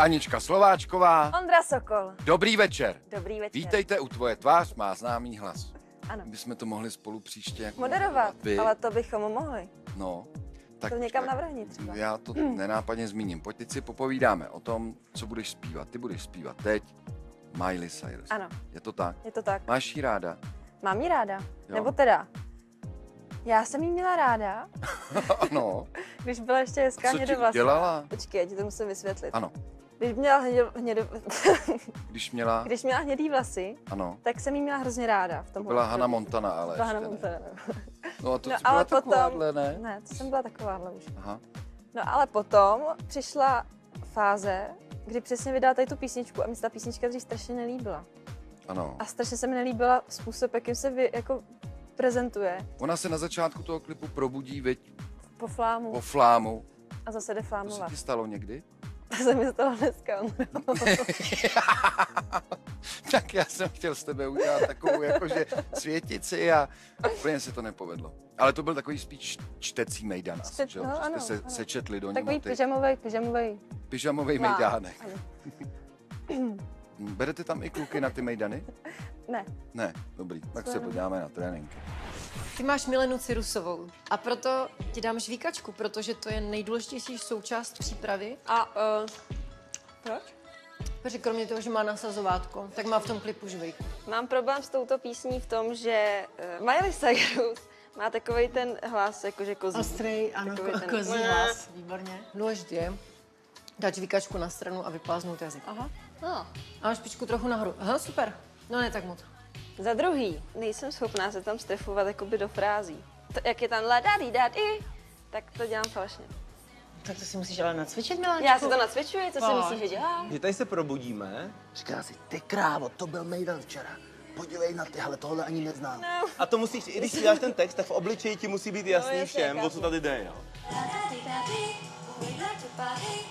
Anička Slováčková. Ondra Sokol. Dobrý večer. Dobrý večer. Vítejte u Tvoje tvář má známý hlas. Ano. My bychom to mohli spolu příště jako moderovat, ale to bychom mohli. No. Tak to někam navrhni třeba. Já to nenápadně zmíním. Pojď, teď si popovídáme o tom, co budeš zpívat. Ty budeš zpívat teď Miley Cyrus. Ano. Je to tak? Je to tak. Máš ji ráda? Mám ji ráda. Jo? Nebo teda, já jsem ji měla ráda. Ano. Když byla ještě hezká hnědovlasná. Co ti dělala? Počkej, já ti to musím vysvětlit. Ano. Když měla hnědý vlasy, ano, tak jsem jí měla hrozně ráda. V tom byla Hana Montana, ale ještě Hana Montana. No a to byla takováhle, ne? Ne, to jsem byla takováhle už. Aha. No ale potom přišla fáze, kdy přesně vydala tady tu písničku a mi se ta písnička dřív strašně nelíbila. Ano. A strašně se mi nelíbila způsob, jakým se jako prezentuje. Ona se na začátku toho klipu probudí, viď? Po flámu. A zase jde flámovat. To se ti stalo někdy? To se mi stalo dneska. Tak já jsem chtěl s tebe udělat takovou jakože světici a úplně se to nepovedlo. Ale to byl takový spíš čtecí mejdan. Sečetli do něj. Takový pyžamovej mejdánek. Berete tam i kluky na ty mejdany? Ne. Ne, dobrý, tak se podíváme na tréninky. Ty máš Milenu Cyrusovou a proto ti dám žvíkačku, protože to je nejdůležitější součást přípravy. A proč? Protože kromě toho, že má nasazovátko, tak má v tom klipu žvejk. Mám problém s touto písní v tom, že Miley Cyrus má takovej ten hlas jakože kozí. Ostrý, ano, kozí hlas, výborně. Důležitý je dát žvíkačku na stranu a vypláznout jazyk. Aha. No. A špičku trochu nahoru. Aha, super. No ne tak moc. Za druhý, nejsem schopná se tam strefovat jakoby do frází. To, jak je tam la-da-di-da-di, tak to dělám falešně. Tak to si musíš ale nacvičit, Miláčku. Já si to nacvičuji, co si myslíš, že dělám? Že tady se probudíme. Říká si, ty krávo, to byl mejdan včera. Podívej na tyhle, tohle ani neznám. No. A to musíš, i když si děláš ten text, tak v obličeji ti musí být jasný všem, o co tady jde, jo.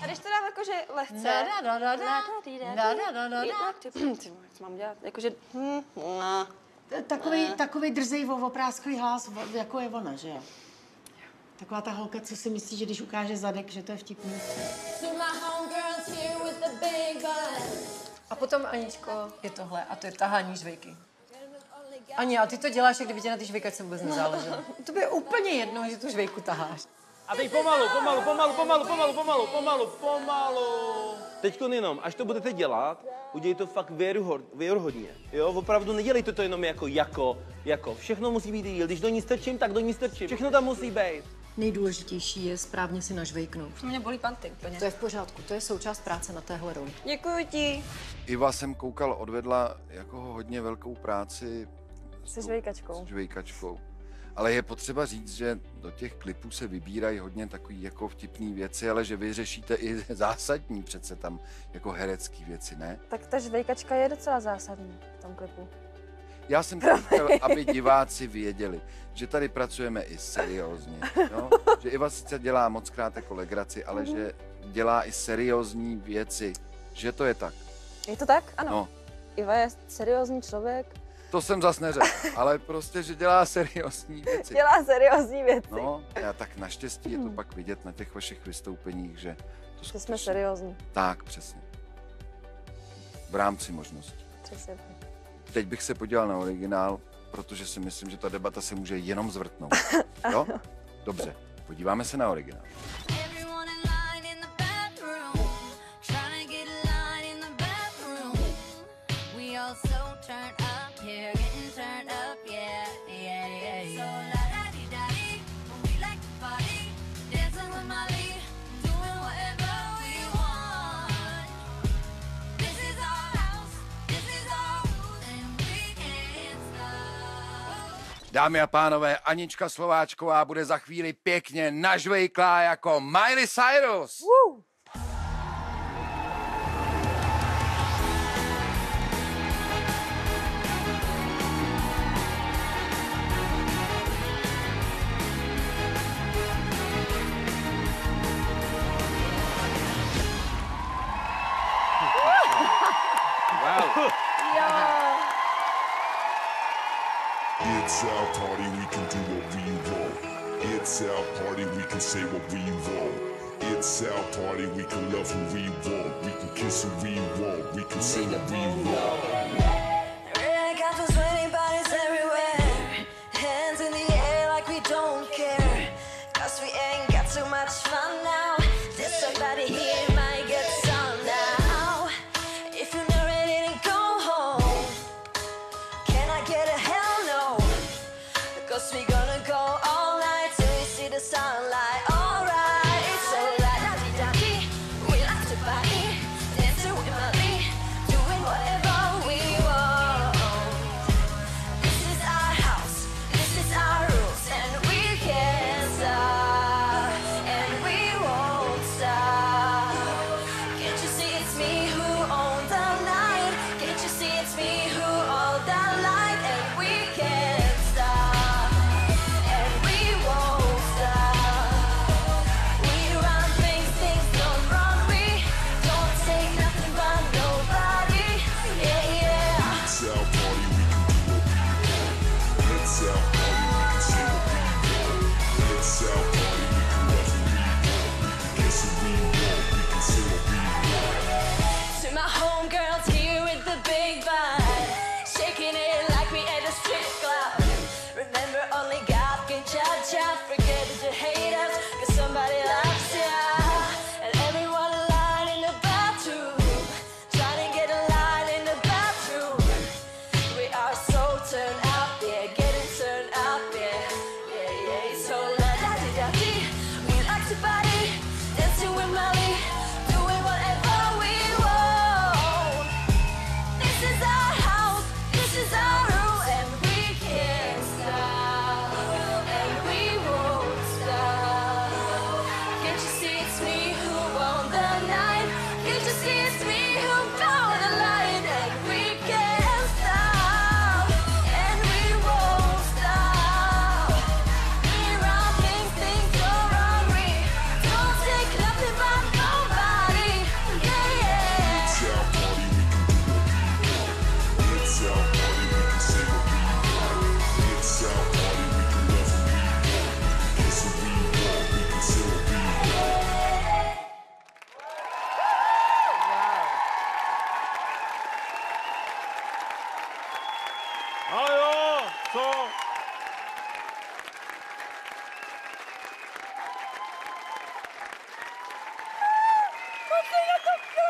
A když to dám jakože lehce, co mám dělat, jakože takovej drzej oprásklý hlas, jako je ona, že jo? Taková ta holka, co si myslí, že když ukáže zadek, že to je vtipný. A potom, Aničko, je tohle a to je tahání žvejky. Ani, a ty to děláš, jak kdyby tě na ty žvejkačce vůbec nezáleželo. To je úplně jedno, že tu žvejku taháš. A teď pomalu. Teďkon jenom, až to budete dělat, udělej to fakt věruhodně, jo? Opravdu nedělejte to jenom jako. Všechno musí být díl, když do ní strčím, tak do ní strčím. Všechno tam musí být. Nejdůležitější je správně si nažvejknout. To mě bolí panty úplně. To je v pořádku, to je součást práce na téhle roli. Děkuji ti. Iva jsem koukal, odvedla jako hodně velkou práci se žvejkačkou. Ale je potřeba říct, že do těch klipů se vybírají hodně takový jako vtipný věci, ale že vy řešíte i zásadní přece tam jako herecký věci, ne? Tak ta žvejkačka je docela zásadní v tom klipu. Já jsem chtěl, aby diváci věděli, že tady pracujeme i seriózně, no? Že Iva sice dělá mockrát jako legraci, ale že dělá i seriózní věci, že to je tak. Je to tak? Ano. No. Iva je seriózní člověk. To jsem zas neřekl, ale prostě, že dělá seriózní věci. Dělá seriózní věci. No, já tak naštěstí je to pak vidět na těch vašich vystoupeních, že to skutečně... jsme seriózní. Tak, přesně. V rámci možností. Přesně. Teď bych se podíval na originál, protože si myslím, že ta debata se může jenom zvrtnout. Jo? Dobře, podíváme se na originál. Dámy a pánové, Anička Slováčková bude za chvíli pěkně nažvejklá jako Miley Cyrus. Woo. Wow. Yeah. It's our party, we can do what we want. It's our party, we can say what we want. It's our party, we can love who we want, we can kiss who we want, we can sing what we want. Red castles, raining bodies everywhere, hands in the air like we don't care, cause we ain't got too much fun now, there's somebody here might get some now. If you're not ready to go home, can I get a hell no, cause we gonna go all night till we see the sunlight.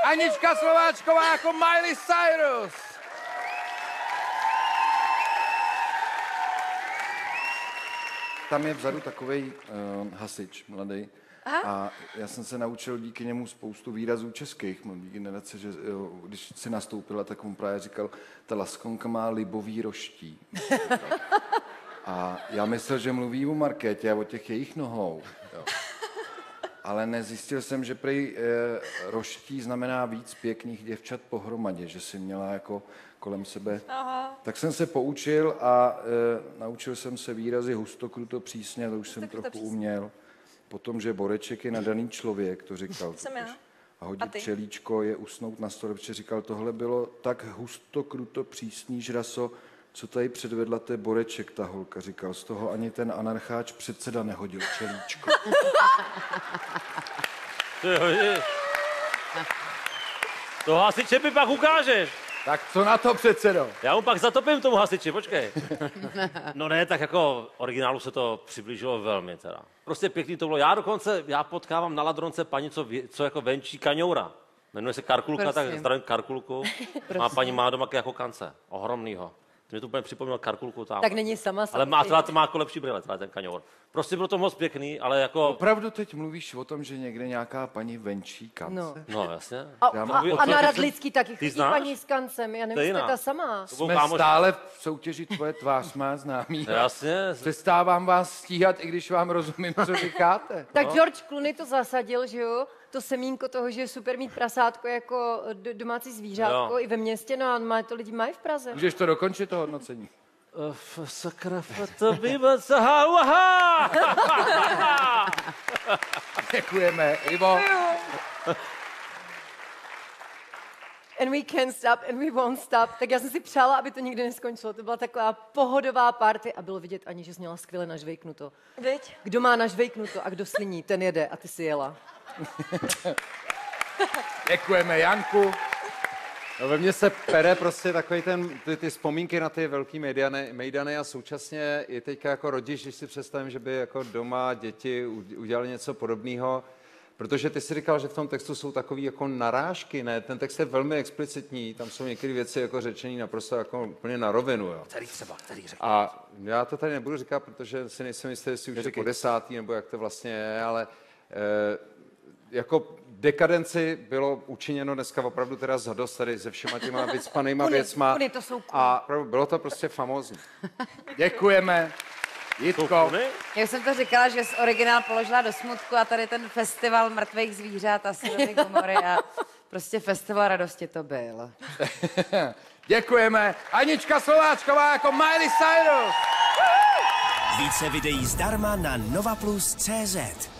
Anička Slováčková jako Miley Cyrus. Tam je vzadu takovej hasič mladý. A já jsem se naučil díky němu spoustu výrazů českých mladý generace, že když se nastoupila, tak mu právě říkal, ta laskonka má libový roští. A já myslel, že mluví o Markétě a o těch jejich nohou. Jo. Ale nezjistil jsem, že prej roští znamená víc pěkných děvčat pohromadě, že si měla jako kolem sebe. Aha. Tak jsem se poučil a naučil jsem se výrazy hustokruto přísně, to už jsem trochu uměl. Potom, že boreček je nadaný člověk, to říkal. A hodit čelíčko je usnout na stole, protože říkal, tohle bylo tak hustokruto přísný žraso, co tady předvedla té boreček, ta holka, říkal. Z toho ani ten anarcháč předseda nehodil čelíčko. To hasiče mi pak ukážeš. Tak co na to, předsedo? Já mu pak zatopím tomu hasiči, počkej. No ne, tak jako originálu se to přiblížilo velmi teda. Prostě pěkný to bylo. Já potkávám na Ladronce paní, co jako venčí kaňoura. Jmenuje se Karkulka, tak zdravím Karkulku. Má paní má doma jako kance, ohromnýho. Mě to úplně připomněl Karkulku tam. Tak není sama sama. Ale má, teda to má jako lepší brýle, teda ten kaňour. Prostě bylo to moc pěkný, ale jako... Opravdu teď mluvíš o tom, že někde nějaká paní venčí kance? No jasně. A na Radlický taky chodí paní s kancem, já nevím, jste ta samá. Jsme stále v soutěži Tvoje tvář má známý. Jasně. Přestávám vás stíhat, i když vám rozumím, co říkáte. Tak George Clooney to zasadil, že jo? To semínko toho, že je super mít prasátko jako domácí zvířátko i ve městě, no a to lidi mají v Praze. Můžeš to dokončit, to hodnocení? Sakra, to bývat, děkujeme, Ivo. And we can't stop and we won't stop. Tak já jsem si přála, aby to nikdy neskončilo. To byla taková pohodová party a bylo vidět, Ani, že jsi měla skvěle nažvejknuto. Kdo má nažvejknuto a kdo sliní, ten jede a ty si jela. Děkujeme Janku. No, ve mně se pere prostě takový ty vzpomínky na ty velký mejdany a současně i teďka jako rodič, když si představím, že by jako doma děti udělali něco podobného, protože ty jsi říkal, že v tom textu jsou takový jako narážky, ne? Ten text je velmi explicitní, tam jsou některé věci jako řečené naprosto jako úplně na rovinu, jo. Tady řekni. A já to tady nebudu říkat, protože si nejsem jistý, jestli už je po 10. nebo jak to vlastně je, ale jako dekadenci bylo učiněno dneska opravdu teda zadost tady se všema těma vycpanýma věcma. A bylo to prostě famózní. Děkujeme. Jitko. Já jsem to říkala, že jsi originál položila do smutku a tady ten festival mrtvých zvířat a slzy komory a prostě festival radosti to byl. Děkujeme. Anička Slováčková jako Miley Cyrus. Více videí zdarma na NovaPlus.cz.